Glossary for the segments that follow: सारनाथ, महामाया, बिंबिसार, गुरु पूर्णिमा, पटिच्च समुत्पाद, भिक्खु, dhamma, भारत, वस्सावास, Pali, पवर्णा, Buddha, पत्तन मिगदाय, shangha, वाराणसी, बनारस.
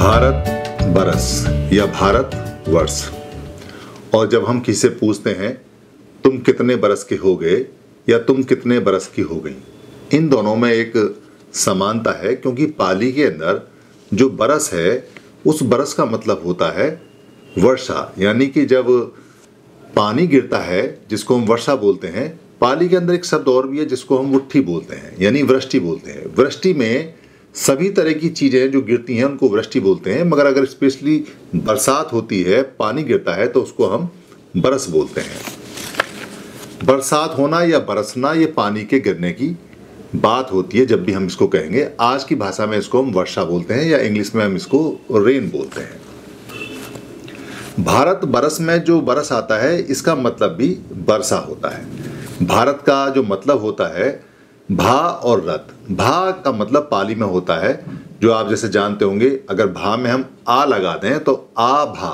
भारत बरस या भारत वर्ष। और जब हम किसी से पूछते हैं तुम कितने बरस के हो गए या तुम कितने बरस की हो गई, इन दोनों में एक समानता है क्योंकि पाली के अंदर जो बरस है उस बरस का मतलब होता है वर्षा, यानी कि जब पानी गिरता है जिसको हम वर्षा बोलते हैं। पाली के अंदर एक शब्द और भी है जिसको हम वृष्टि बोलते हैं, यानी वृष्टि बोलते हैं। वृष्टि में सभी तरह की चीज़ें जो गिरती हैं उनको वृष्टि बोलते हैं, मगर अगर स्पेशली बरसात होती है, पानी गिरता है, तो उसको हम बरस बोलते हैं। बरसात होना या बरसना ये पानी के गिरने की बात होती है। जब भी हम इसको कहेंगे, आज की भाषा में इसको हम वर्षा बोलते हैं या इंग्लिश में हम इसको रेन बोलते हैं। भारत बरस में जो बरस आता है इसका मतलब भी बरसा होता है। भारत का जो मतलब होता है भा और रत। भा का मतलब पाली में होता है, जो आप जैसे जानते होंगे, अगर भा में हम आ लगा दें तो आ भा,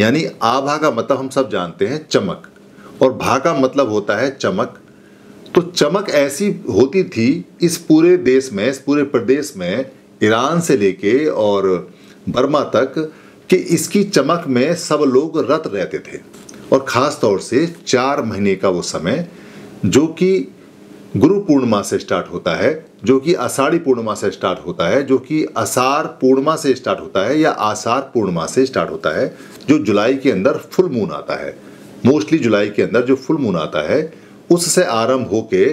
यानी आ भा का मतलब हम सब जानते हैं चमक, और भा का मतलब होता है चमक। तो चमक ऐसी होती थी इस पूरे देश में, इस पूरे प्रदेश में, ईरान से लेके और बर्मा तक, कि इसकी चमक में सब लोग रत रहते थे। और ख़ास तौर से 4 महीने का वो समय जो कि गुरु पूर्णिमा से स्टार्ट होता है, जो कि आषाढ़ी पूर्णिमा से स्टार्ट होता है, जो कि आषाढ़ पूर्णिमा से स्टार्ट होता है या आषाढ़ पूर्णिमा से स्टार्ट होता है, जो जुलाई के अंदर फुल मून आता है। मोस्टली जुलाई के अंदर जो फुल मून आता है उससे आरंभ होके,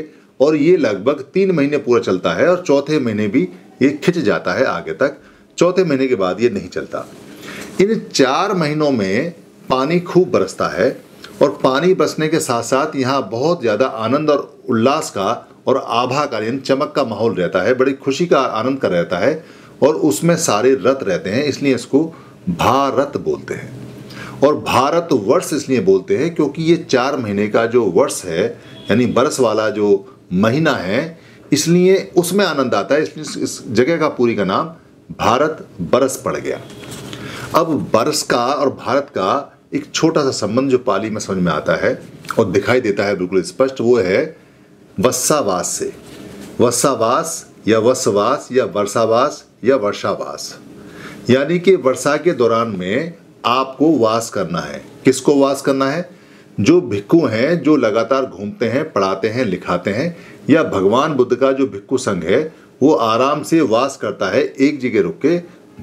और ये लगभग 3 महीने पूरा चलता है, और चौथे महीने भी ये खिंच जाता है आगे तक। चौथे महीने के बाद ये नहीं चलता। इन 4 महीनों में पानी खूब बरसता है, और पानी बरसने के साथ साथ यहाँ बहुत ज़्यादा आनंद और उल्लास का और आभा का, यानी चमक का माहौल रहता है, बड़ी खुशी का, आनंद का रहता है, और उसमें सारे रत रहते हैं, इसलिए इसको भारत बोलते हैं। और भारत वर्ष इसलिए बोलते हैं क्योंकि ये 4 महीने का जो वर्ष है, यानी बरस वाला जो महीना है, इसलिए उसमें आनंद आता है, इसलिए इस जगह का पूरी का नाम भारत बरस पड़ गया। अब बरस का और भारत का एक छोटा सा संबंध जो पाली में समझ में आता है और दिखाई देता है बिल्कुल स्पष्ट, वो है वस्सावास से। वस्सावास या वस्वास या वर्षावास या वर्षावास, यानी कि वर्षा के दौरान में आपको वास करना है। किसको वास करना है? जो भिक्खु हैं, जो लगातार घूमते हैं, पढ़ाते हैं, लिखाते हैं, या भगवान बुद्ध का जो भिक्खु संघ है वो आराम से वास करता है एक जगह रुक के,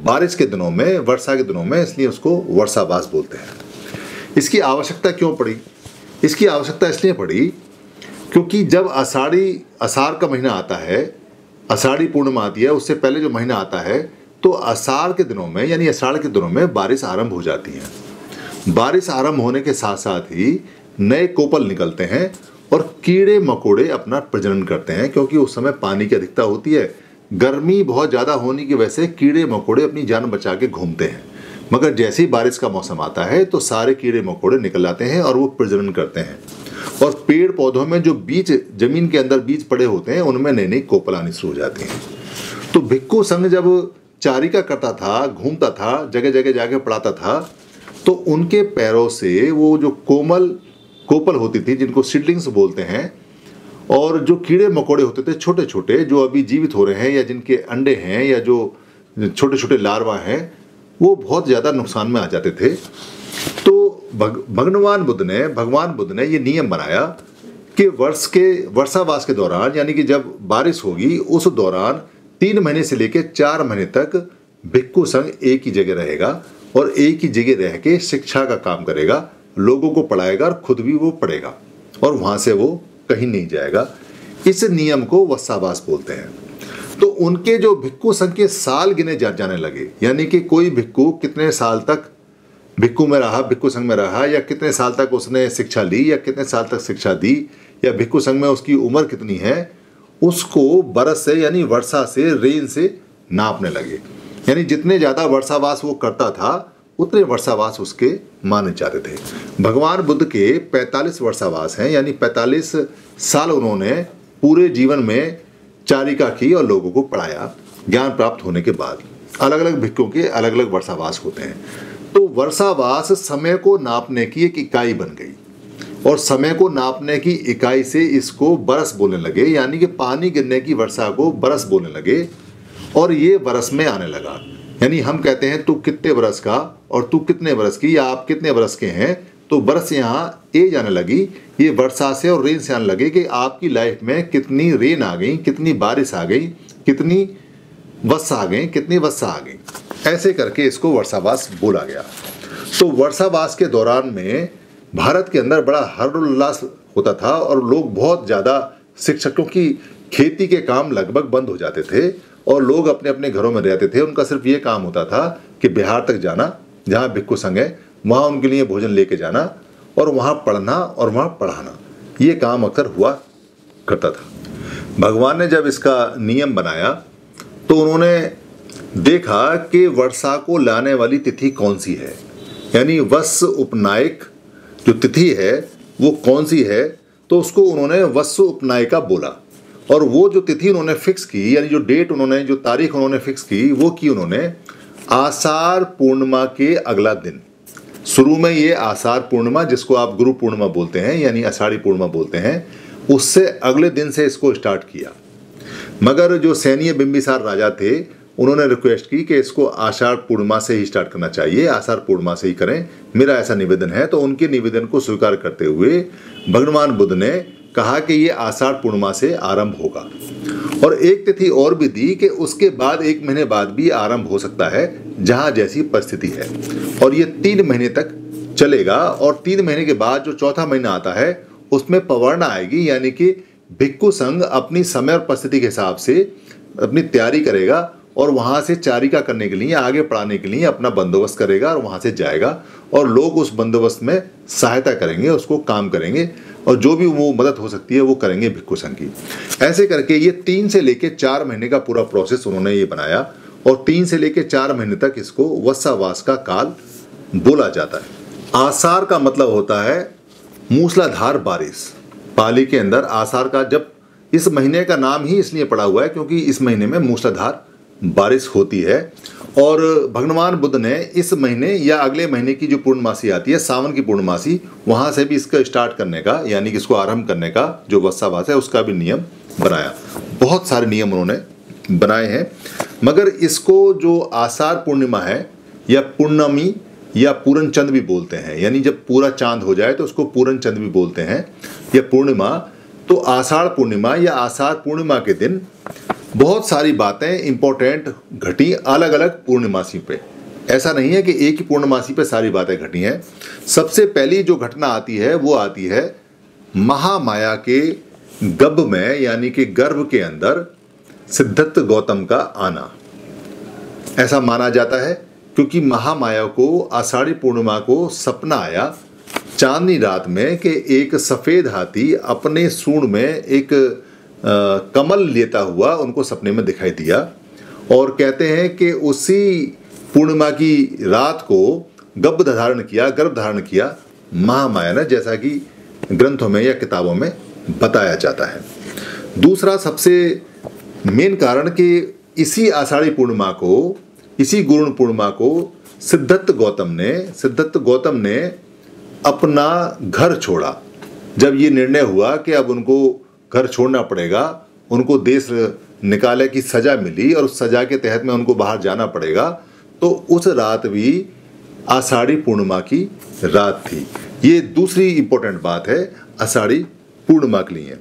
बारिश के दिनों में, वर्षा के दिनों में, इसलिए उसको वर्षावास बोलते हैं। इसकी आवश्यकता क्यों पड़ी? इसकी आवश्यकता इसलिए पड़ी क्योंकि जब आषाढ़ का महीना आता है, आषाढ़ी पूर्णिमा आती है, उससे पहले जो महीना आता है, तो आषाढ़ के दिनों में, यानी आषाढ़ के दिनों में बारिश आरंभ हो जाती है। बारिश आरंभ होने के साथ साथ ही नए कोपल निकलते हैं और कीड़े मकोड़े अपना प्रजनन करते हैं, क्योंकि उस समय पानी की अधिकता होती है। गर्मी बहुत ज़्यादा होने की वजह से कीड़े मकोड़े अपनी जान बचा के घूमते हैं, मगर जैसे ही बारिश का मौसम आता है तो सारे कीड़े मकोड़े निकल आते हैं और वो प्रजनन करते हैं, और पेड़ पौधों में जो बीज, जमीन के अंदर बीज पड़े होते हैं, उनमें नई नई कोपल आनी शुरू हो जाती हैं। तो भिक्खु संघ जब चारिका करता था, घूमता था, जगह जगह जाके पढ़ाता था, तो उनके पैरों से वो जो कोमल कोपल होती थी, जिनको सीडलिंग्स बोलते हैं, और जो कीड़े मकोड़े होते थे छोटे छोटे, जो अभी जीवित हो रहे हैं या जिनके अंडे हैं या जो छोटे छोटे लार्वा हैं, वो बहुत ज़्यादा नुकसान में आ जाते थे। तो भगवान बुद्ध ने ये नियम बनाया कि वर्षावास के दौरान, यानी कि जब बारिश होगी उस दौरान 3 महीने से लेकर 4 महीने तक भिक्खु संघ एक ही जगह रहेगा और एक ही जगह रह के शिक्षा का काम करेगा, लोगों को पढ़ाएगा और खुद भी वो पढ़ेगा, और वहाँ से वो कहीं नहीं जाएगा। इस नियम को वस्सावास बोलते हैं। तो उनके जो भिक्खु संघ के साल गिने जाने लगे, यानी कि कोई भिक्खु कितने साल तक भिक्खु संघ में रहा, या कितने साल तक उसने शिक्षा ली, या कितने साल तक शिक्षा दी, या भिक्खु संघ में उसकी उम्र कितनी है, उसको बरस से, यानी वर्षा से, रेन से नापने लगे। यानी जितने ज़्यादा वर्षावास वो करता था उतने वर्षावास उसके माने जाते थे। भगवान बुद्ध के 45 वर्षावास हैं, यानी 45 साल उन्होंने पूरे जीवन में चारिका की और लोगों को पढ़ाया। ज्ञान प्राप्त होने के बाद अलग अलग भिक्खुओं के अलग अलग वर्षावास होते हैं। तो वर्षावास समय को नापने की एक इकाई बन गई, और समय को नापने की इकाई से इसको बरस बोलने लगे, यानी कि पानी गिरने की वर्षा को बरस बोलने लगे, और ये बरस में आने लगा। यानी हम कहते हैं तू कितने बरस का और तू कितने बरस की या आप कितने बरस के हैं, तो बरस यहाँ ए जाने लगी, ये वर्षा से और रेन से आने लगे कि आपकी लाइफ में कितनी रेन आ गई, कितनी बारिश आ गई, कितनी वर्षा आ गई, कितनी वर्षा आ गई, ऐसे करके इसको वर्षावास बोला गया। तो वर्षावास के दौरान में भारत के अंदर बड़ा हर्षोल्लास होता था और लोग बहुत ज़्यादा शिक्षकों की खेती के काम लगभग बंद हो जाते थे और लोग अपने अपने घरों में रहते थे। उनका सिर्फ ये काम होता था कि बिहार तक जाना, जहाँ भिक्खु संघ है वहाँ उनके लिए भोजन लेके जाना और वहाँ पढ़ना और वहाँ पढ़ाना, ये काम अक्सर हुआ करता था। भगवान ने जब इसका नियम बनाया तो उन्होंने देखा कि वर्षा को लाने वाली तिथि कौन सी है, यानी वत्स उपनायक जो तिथि है वो कौन सी है, तो उसको उन्होंने वत्स उपनायिका बोला। और वो जो तिथि उन्होंने फिक्स की, यानी जो डेट उन्होंने, जो तारीख उन्होंने फिक्स की, वो की उन्होंने आषाढ़ पूर्णिमा के अगला दिन। शुरू में ये आषाढ़ पूर्णिमा, जिसको आप गुरु पूर्णिमा बोलते हैं यानी आषाढ़ी पूर्णिमा बोलते हैं, उससे अगले दिन से इसको स्टार्ट किया। मगर जो सैनीय बिंबिसार राजा थे उन्होंने रिक्वेस्ट की कि इसको आषाढ़ पूर्णिमा से ही स्टार्ट करना चाहिए, आषाढ़ पूर्णिमा से ही करें, मेरा ऐसा निवेदन है। तो उनके निवेदन को स्वीकार करते हुए भगवान बुद्ध ने कहा कि ये आषाढ़ पूर्णिमा से आरंभ होगा और एक तिथि और भी दी कि उसके बाद एक महीने बाद भी आरंभ हो सकता है, जहाँ जैसी परिस्थिति है, और ये 3 महीने तक चलेगा। और 3 महीने के बाद जो चौथा महीना आता है उसमें पवर्णा आएगी, यानी कि भिक्खु संघ अपनी समय और परिस्थिति के हिसाब से अपनी तैयारी करेगा और वहाँ से चारिका करने के लिए, आगे पढ़ाने के लिए अपना बंदोबस्त करेगा और वहाँ से जाएगा और लोग उस बंदोबस्त में सहायता करेंगे, उसको काम करेंगे और जो भी वो मदद हो सकती है वो करेंगे भिक्खु संघ की। ऐसे करके ये 3 से लेकर 4 महीने का पूरा प्रोसेस उन्होंने ये बनाया और 3 से लेकर 4 महीने तक इसको वर्षावास का काल बोला जाता है। आषाढ़ का मतलब होता है मूसलाधार बारिश। पाली के अंदर आषाढ़ का, जब इस महीने का नाम ही इसलिए पड़ा हुआ है क्योंकि इस महीने में मूसलाधार बारिश होती है। और भगवान बुद्ध ने इस महीने या अगले महीने की जो पूर्णमासी आती है, सावन की पूर्णमासी, वहाँ से भी इसका स्टार्ट करने का, यानी कि इसको आरंभ करने का जो वर्षावास है उसका भी नियम बनाया। बहुत सारे नियम उन्होंने बनाए हैं, मगर इसको जो आषाढ़ पूर्णिमा है या पूर्णमी या पूरन चंद भी बोलते हैं, यानी जब पूरा चांद हो जाए तो उसको पूरन चंद भी बोलते हैं या पूर्णिमा, तो आषाढ़ पूर्णिमा या आषाढ़ पूर्णिमा के दिन बहुत सारी बातें इम्पोर्टेंट घटी अलग अलग पूर्णिमासी पे। ऐसा नहीं है कि एक ही पूर्णिमासी पे सारी बातें घटी हैं। सबसे पहली जो घटना आती है वो आती है महामाया के गब में, यानी कि गर्भ के अंदर सिद्धार्थ गौतम का आना, ऐसा माना जाता है। क्योंकि महामाया को आषाढ़ी पूर्णिमा को सपना आया चांदनी रात में कि एक सफ़ेद हाथी अपने सूंड में एक कमल लेता हुआ उनको सपने में दिखाई दिया और कहते हैं कि उसी पूर्णिमा की रात को गर्भ धारण किया महामाया ने, जैसा कि ग्रंथों में या किताबों में बताया जाता है। दूसरा सबसे मेन कारण कि इसी आषाढ़ी पूर्णिमा को, इसी गुरुण पूर्णिमा को सिद्धार्थ गौतम ने अपना घर छोड़ा। जब ये निर्णय हुआ कि अब उनको घर छोड़ना पड़ेगा, उनको देश निकाले की सज़ा मिली और उस सज़ा के तहत में उनको बाहर जाना पड़ेगा, तो उस रात भी आषाढ़ी पूर्णिमा की रात थी। ये दूसरी इम्पोर्टेंट बात है आषाढ़ी पूर्णिमा के लिए।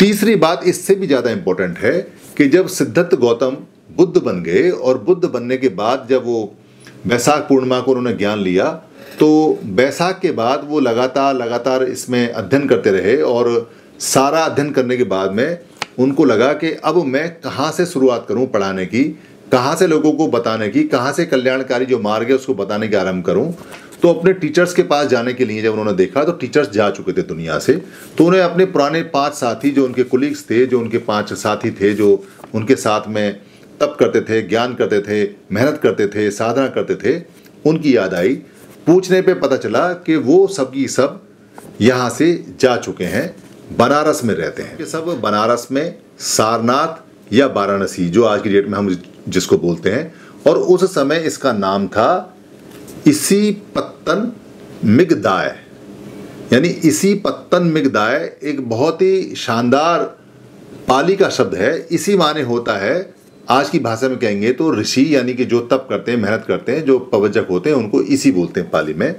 तीसरी बात इससे भी ज़्यादा इम्पोर्टेंट है कि जब सिद्धार्थ गौतम बुद्ध बन गए और बुद्ध बनने के बाद जब वो वैशाख पूर्णिमा को उन्होंने ज्ञान लिया, तो वैशाख के बाद वो लगातार इसमें अध्ययन करते रहे और सारा अध्ययन करने के बाद में उनको लगा कि अब मैं कहाँ से शुरुआत करूँ पढ़ाने की, कहाँ से लोगों को बताने की, कहाँ से कल्याणकारी जो मार्ग है उसको बताने का आरंभ करूँ। तो अपने टीचर्स के पास जाने के लिए जब उन्होंने देखा तो टीचर्स जा चुके थे दुनिया से, तो उन्हें अपने पुराने 5 साथी जो उनके कुलीग्स थे, जो उनके 5 साथी थे, जो उनके साथ में तप करते थे, ज्ञान करते थे, मेहनत करते थे, साधना करते थे, उनकी याद आई। पूछने पर पता चला कि वो सब की सब यहाँ से जा चुके हैं, बनारस में रहते हैं। ये सब बनारस में सारनाथ या वाराणसी, जो आज की डेट में हम जिसको बोलते हैं, और उस समय इसका नाम था इसी पत्तन मिगदाय, यानी इसी पत्तन मिगदाय एक बहुत ही शानदार पाली का शब्द है। इसी माने होता है आज की भाषा में कहेंगे तो ऋषि यानी कि जो तप करते हैं, मेहनत करते हैं, जो पवज्जक होते हैं, उनको इसी बोलते हैं पाली में।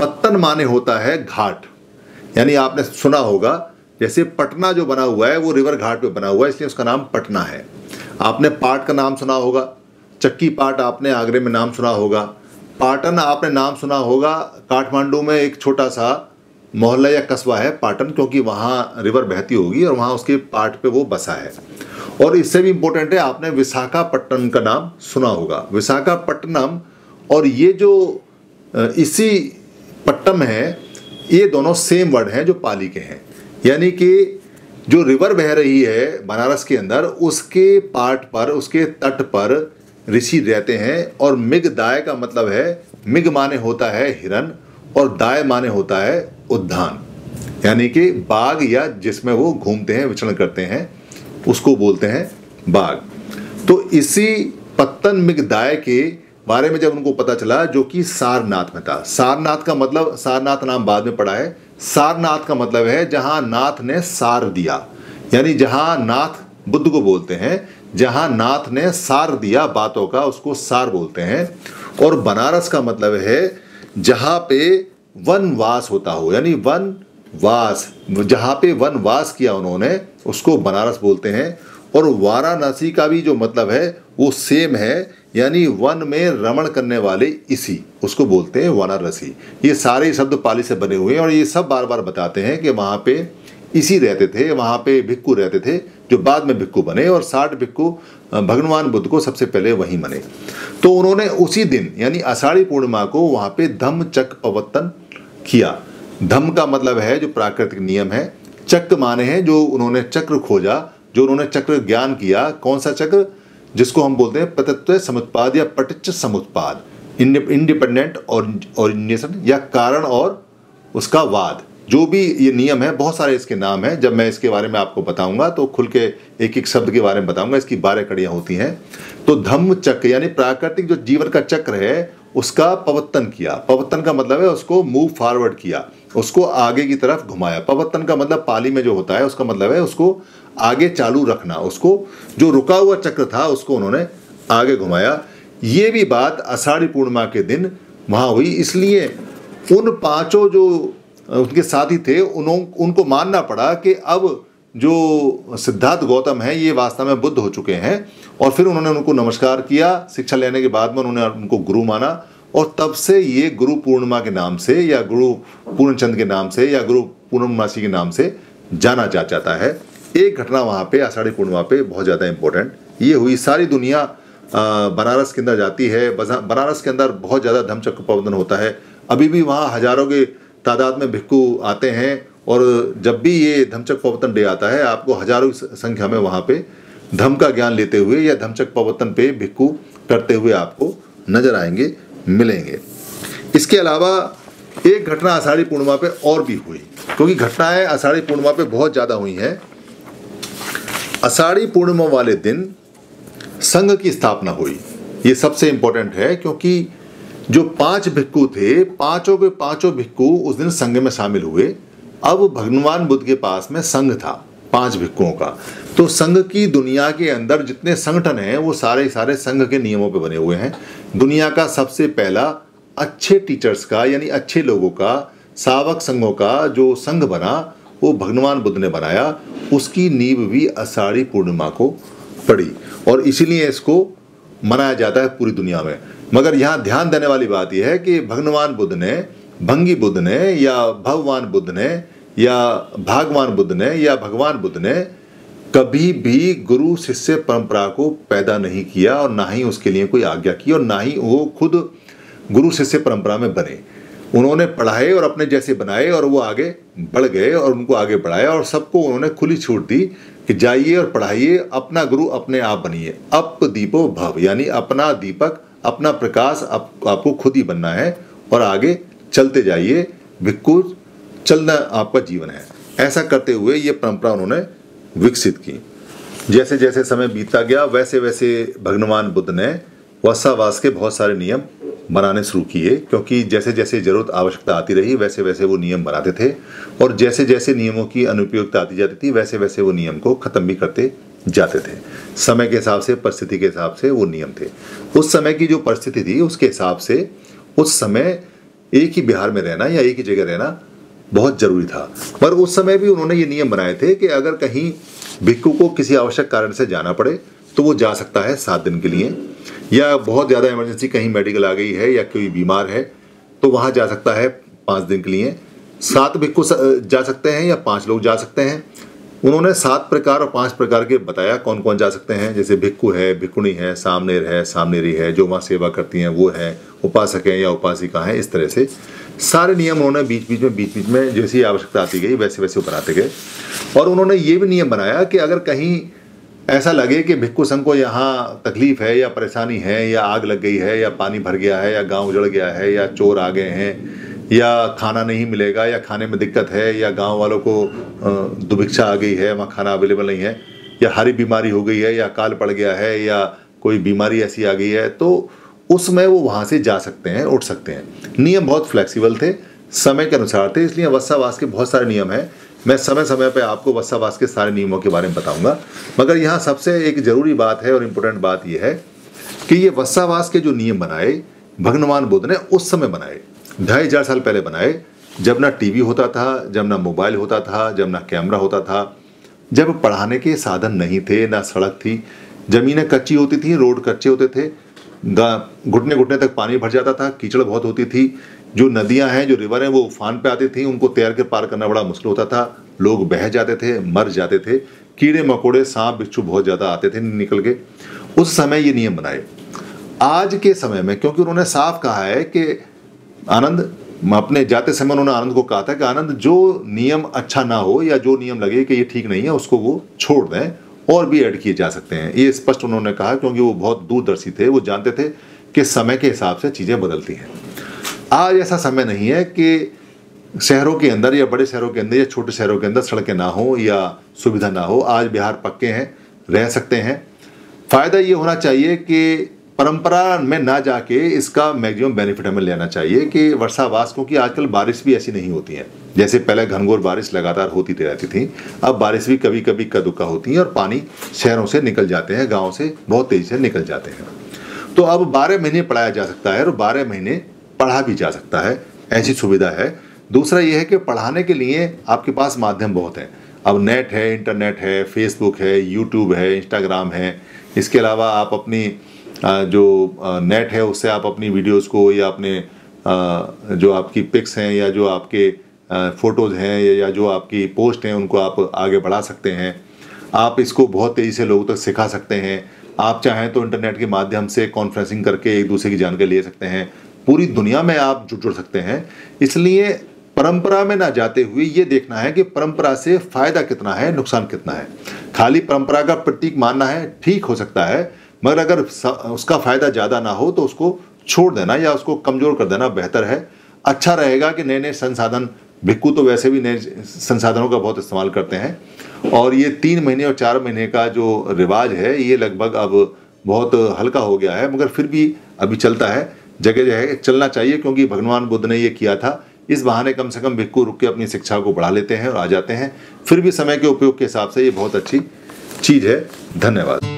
पत्तन माने होता है घाट, यानी आपने सुना होगा जैसे पटना जो बना हुआ है वो रिवर घाट पे बना हुआ है, इसलिए उसका नाम पटना है। आपने पाट का नाम सुना होगा, चक्की पाट आपने आगरे में नाम सुना होगा, पाटन आपने नाम सुना होगा। काठमांडू में एक छोटा सा मोहल्ला या कस्बा है पाटन, क्योंकि वहाँ रिवर बहती होगी और वहाँ उसके पाट पे वो बसा है। और इससे भी इम्पोर्टेंट है, आपने विशाखापट्टनम का नाम सुना होगा, विशाखापट्टनम। और ये जो इसी पट्टम है, ये दोनों सेम वर्ड हैं जो पाली के हैं, यानी कि जो रिवर बह रही है बनारस के अंदर, उसके पाट पर, उसके तट पर ऋषि रहते हैं। और मिगदाय का मतलब है, मिग माने होता है हिरण और दाय माने होता है उद्यान, यानी कि बाग या जिसमें वो घूमते हैं, विचरण करते हैं, उसको बोलते हैं बाग। तो इसी पत्तन मिगदाय के बारे में जब उनको पता चला, जो कि सारनाथ में था। सारनाथ का मतलब, सारनाथ नाम बाद में पड़ा है, सारनाथ का मतलब है जहाँ नाथ ने सार दिया, यानी जहाँ नाथ बुद्ध को बोलते हैं, जहाँ नाथ ने सार दिया बातों का, उसको सार बोलते हैं। और बनारस का मतलब है जहाँ पे वनवास होता हो, यानी वनवास, जहाँ पे वनवास किया उन्होंने, उसको बनारस बोलते हैं। और वाराणसी का भी जो मतलब है वो सेम है, यानी वन में रमण करने वाले, इसी उसको बोलते हैं वाराणसी। ये सारे शब्द पाली से बने हुए हैं और ये सब बार बार बताते हैं कि वहाँ पे इसी रहते थे, वहाँ पे भिक्खू रहते थे, जो बाद में भिक्खू बने। और 60 भिक्खू भगवान बुद्ध को सबसे पहले वहीं बने। तो उन्होंने उसी दिन यानी आषाढ़ी पूर्णिमा को वहाँ पे धम्म चक प्रवर्तन किया। धम्म का मतलब है जो प्राकृतिक नियम है, चक माने हैं जो उन्होंने चक्र खोजा, जो उन्होंने चक्र ज्ञान किया। कौन सा चक्र? जिसको हम बोलते हैं प्रत्यत्व समुत्पाद या पटिच्च समुत्पाद, इंडिपेंडेंट ओरिजिनेशन या कारण और उसका वाद, जो भी ये नियम है, बहुत सारे इसके नाम हैं। जब मैं इसके बारे में आपको बताऊंगा तो खुल के एक एक शब्द के बारे में बताऊंगा, इसकी 12 कड़ियाँ होती हैं। तो धम्म चक्र यानी प्राकृतिक जो जीवन का चक्र है उसका पवत्तन किया। पवत्तन का मतलब है उसको मूव फॉरवर्ड किया, उसको आगे की तरफ घुमाया। पवत्तन का मतलब पाली में जो होता है, उसका मतलब है उसको आगे चालू रखना, उसको जो रुका हुआ चक्र था उसको उन्होंने आगे घुमाया। ये भी बात आषाढ़ी पूर्णिमा के दिन वहाँ हुई, इसलिए उन पांचों जो उनके साथी थे उनको मानना पड़ा कि अब जो सिद्धार्थ गौतम हैं ये वास्तव में बुद्ध हो चुके हैं। और फिर उन्होंने उनको नमस्कार किया, शिक्षा लेने के बाद में उन्होंने उनको गुरु माना। और तब से ये गुरु पूर्णिमा के नाम से या गुरु पूर्णचंद के नाम से या गुरु पूर्णमासी के नाम से जाना जा जाता है। एक घटना वहाँ पे आषाढ़ी पूर्णिमा पे बहुत ज़्यादा इम्पोर्टेंट ये हुई। सारी दुनिया बनारस के अंदर जाती है, बनारस के अंदर बहुत ज़्यादा धम्म चक्र प्रवर्तन होता है। अभी भी वहाँ हजारों के तादाद में भिक्खू आते हैं और जब भी ये धम्म चक्र प्रवर्तन डे आता है आपको हजारों की संख्या में वहाँ पे धम्म का ज्ञान लेते हुए या धम्म चक्र प्रवर्तन पे भिक्खू करते हुए आपको नजर आएंगे, मिलेंगे। इसके अलावा एक घटना आषाढ़ी पूर्णिमा पे और भी हुई, क्योंकि घटनाएँ आषाढ़ी पूर्णिमा पे बहुत ज़्यादा हुई हैं। आषाढ़ी पूर्णिमा वाले दिन संघ की स्थापना हुई, ये सबसे इम्पोर्टेंट है, क्योंकि जो 5 भिक्खू थे, पांचों के पांचों भिक्खू उस दिन संघ में शामिल हुए। अब भगवान बुद्ध के पास में संघ था 5 भिक्खुओं का। तो संघ की दुनिया के अंदर जितने संगठन हैं वो सारे सारे संघ के नियमों पे बने हुए हैं। दुनिया का सबसे पहला अच्छे टीचर्स का यानी अच्छे लोगों का, सावक संघों का जो संघ बना वो भगवान बुद्ध ने बनाया। उसकी नींव भी आषाढ़ी पूर्णिमा को पड़ी और इसीलिए इसको मनाया जाता है पूरी दुनिया में। मगर यहाँ ध्यान देने वाली बात यह है कि भगवान बुद्ध ने, भंगी बुद्ध ने या भगवान बुद्ध ने या भागवान बुद्ध ने या भगवान बुद्ध ने कभी भी गुरु शिष्य परंपरा को पैदा नहीं किया और ना ही उसके लिए कोई आज्ञा की और ना ही वो खुद गुरु शिष्य परंपरा में बने। उन्होंने पढ़ाए और अपने जैसे बनाए और वो आगे बढ़ गए और उनको आगे बढ़ाया और सबको उन्होंने खुली छूट दी कि जाइए और पढ़ाइए, अपना गुरु अपने आप बनिए। अप दीपो भव यानी अपना दीपक, अपना प्रकाश आपको खुद ही बनना है और आगे चलते जाइए, भिक्खू चलना आपका जीवन है। ऐसा करते हुए ये परंपरा उन्होंने विकसित की। जैसे जैसे समय बीतता गया वैसे वैसे भगवान बुद्ध ने वसावास के बहुत सारे नियम बनाने शुरू किए, क्योंकि जैसे जैसे ज़रूरत आवश्यकता आती रही वैसे वैसे वो नियम बनाते थे और जैसे जैसे नियमों की अनुपयोगिता आती जाती थी वैसे वैसे वो नियम को ख़त्म भी करते जाते थे। समय के हिसाब से, परिस्थिति के हिसाब से वो नियम थे। उस समय की जो परिस्थिति थी उसके हिसाब से उस समय एक ही बिहार में रहना या एक ही जगह रहना बहुत जरूरी था। पर उस समय भी उन्होंने ये नियम बनाए थे कि अगर कहीं भिक्खु को किसी आवश्यक कारण से जाना पड़े तो वो जा सकता है 7 दिन के लिए, या बहुत ज़्यादा इमरजेंसी कहीं मेडिकल आ गई है या कोई बीमार है तो वहाँ जा सकता है 5 दिन के लिए। 7 भिक्खु जा सकते हैं या 5 लोग जा सकते हैं। उन्होंने 7 प्रकार और 5 प्रकार के बताया कौन कौन जा सकते हैं। जैसे भिक्खु है, भिक्खुणी है, सामनेर है, सामनेरी है, जो वहाँ सेवा करती हैं वो है, उपासक हैं या उपासिका हैं। इस तरह से सारे नियम उन्होंने बीच बीच में जैसी आवश्यकता आती गई वैसे वैसे बनाते गए। और उन्होंने ये भी नियम बनाया कि अगर कहीं ऐसा लगे कि भिक्खु संघ को यहाँ तकलीफ़ है या परेशानी है या आग लग गई है या पानी भर गया है या गाँव उजड़ गया है या चोर आ गए हैं या खाना नहीं मिलेगा या खाने में दिक्कत है या गांव वालों को दुभिक्षा आ गई है, वहाँ खाना अवेलेबल नहीं है, या हरी बीमारी हो गई है या काल पड़ गया है या कोई बीमारी ऐसी आ गई है, तो उसमें वो वहाँ से जा सकते हैं, उठ सकते हैं। नियम बहुत फ्लेक्सिबल थे, समय के अनुसार थे, इसलिए वस्सावास के बहुत सारे नियम हैं। मैं समय समय पर आपको वस्सावास के सारे नियमों के बारे में बताऊँगा। मगर यहाँ सबसे एक ज़रूरी बात है और इम्पोर्टेंट बात यह है कि ये वस्सावास के जो नियम बनाए भगवान बुद्ध ने उस समय बनाए, 2500 साल पहले बनाए, जब ना टीवी होता था, जब ना मोबाइल होता था, जब ना कैमरा होता था, जब पढ़ाने के साधन नहीं थे, ना सड़क थी, ज़मीनें कच्ची होती थी, रोड कच्चे होते थे, घुटने तक पानी भर जाता था, कीचड़ बहुत होती थी, जो नदियां हैं, जो रिवर हैं वो उफान पे आती थी, उनको तैर के पार करना बड़ा मुश्किल होता था, लोग बह जाते थे, मर जाते थे, कीड़े मकोड़े सांप बिच्छू बहुत ज़्यादा आते थे निकल के। उस समय ये नियम बनाए। आज के समय में क्योंकि उन्होंने साफ कहा है कि आनंद, अपने जाते समय उन्होंने आनंद को कहा था कि आनंद जो नियम अच्छा ना हो या जो नियम लगे कि ये ठीक नहीं है उसको वो छोड़ दें और भी ऐड किए जा सकते हैं। ये स्पष्ट उन्होंने कहा क्योंकि वो बहुत दूरदर्शी थे, वो जानते थे कि समय के हिसाब से चीज़ें बदलती हैं। आज ऐसा समय नहीं है कि शहरों के अंदर या बड़े शहरों के अंदर या छोटे शहरों के अंदर सड़कें ना हों या सुविधा ना हो। आज बिहार पक्के हैं, रह सकते हैं। फ़ायदा ये होना चाहिए कि परंपरा में ना जाके इसका मैक्सिमम बेनिफिट हमें लेना चाहिए कि वर्षावास, क्योंकि आजकल बारिश भी ऐसी नहीं होती है। जैसे पहले घनघोर बारिश लगातार होती रहती थी, अब बारिश भी कभी कभी कदुका होती है और पानी शहरों से निकल जाते हैं, गाँव से बहुत तेज़ी से निकल जाते हैं। तो अब 12 महीने पढ़ाया जा सकता है और 12 महीने पढ़ा भी जा सकता है, ऐसी सुविधा है। दूसरा यह है कि पढ़ाने के लिए आपके पास माध्यम बहुत हैं। अब नेट है, इंटरनेट है, फेसबुक है, यूट्यूब है, इंस्टाग्राम है। इसके अलावा आप अपनी जो नेट है उससे आप अपनी वीडियोस को या अपने जो आपकी पिक्स हैं या जो आपके फ़ोटोज़ हैं या जो आपकी पोस्ट हैं उनको आप आगे बढ़ा सकते हैं। आप इसको बहुत तेज़ी से लोगों तक सिखा सकते हैं। आप चाहें तो इंटरनेट के माध्यम से कॉन्फ्रेंसिंग करके एक दूसरे की जानकारी ले सकते हैं। पूरी दुनिया में आप जुड़ सकते हैं। इसलिए परंपरा में ना जाते हुए ये देखना है कि परंपरा से फ़ायदा कितना है, नुकसान कितना है। खाली परंपरा का प्रतीक मानना है ठीक हो सकता है, मगर अगर उसका फ़ायदा ज़्यादा ना हो तो उसको छोड़ देना या उसको कमज़ोर कर देना बेहतर है। अच्छा रहेगा कि नए नए संसाधन, भिक्खु तो वैसे भी नए संसाधनों का बहुत इस्तेमाल करते हैं, और ये 3 महीने और 4 महीने का जो रिवाज है ये लगभग अब बहुत हल्का हो गया है, मगर फिर भी अभी चलता है, जगह जगह चलना चाहिए, क्योंकि भगवान बुद्ध ने ये किया था। इस बहाने कम से कम भिक्खु रुक के अपनी शिक्षा को बढ़ा लेते हैं और आ जाते हैं। फिर भी समय के उपयोग के हिसाब से ये बहुत अच्छी चीज़ है। धन्यवाद।